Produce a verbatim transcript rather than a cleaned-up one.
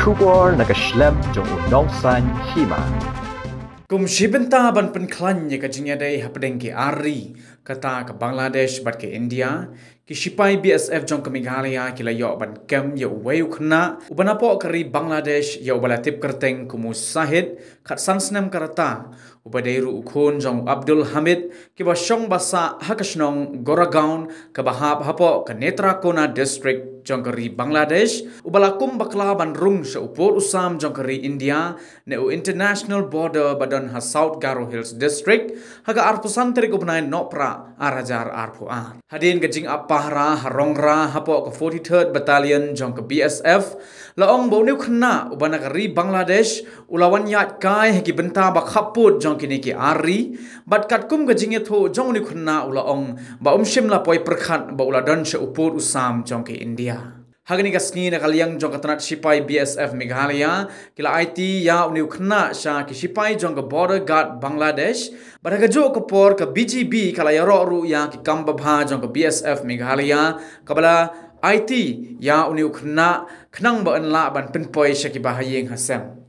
Kubor nakaslab jong unongsan hima. Kum shibenta ban penklanye ka jingade hapdengki ari kata ke Bangladesh bat ke India ki shipai B S F jong ke Meghalaya ki layo ban kem ya wayu khna ubanapo kari Bangladesh ya ubalatip kerteng kumusahid kat sansnem karata ubadairu ukhun jong Abdul Hamid ki basong basa hakasnong Goragaon ke bahap hapo ke Netracona District jongkari Bangladesh ubalakum bakla ban rung seupur usam jongkari India neu international border badan ha South Garo Hills District haga arpusan terik ubnai nopra arajar arpuan hadin gejing apahra harongra hapo ke forty-third Battalion jongke B S F laong boneu khna ubanakari Bangladesh ulawan yat kai heki benta bakhaput jongkini ki ari batkat kum gejing etho jongni khna ulaong ba umshim la poi perkhat ba uladan seupur usam jongke India. Hagani kasni nakaliang jong katanat shipai B S F Meghalaya kila I T ya uniu khna sha ki shipai jong ka border guard Bangladesh badaga jo kapor ka B G B kala yaro ru ya ki kambabha jong ka B S F Meghalaya kabala I T ya uniu khna khnang ba anla ban pinpoi shaki bahayeng hasem.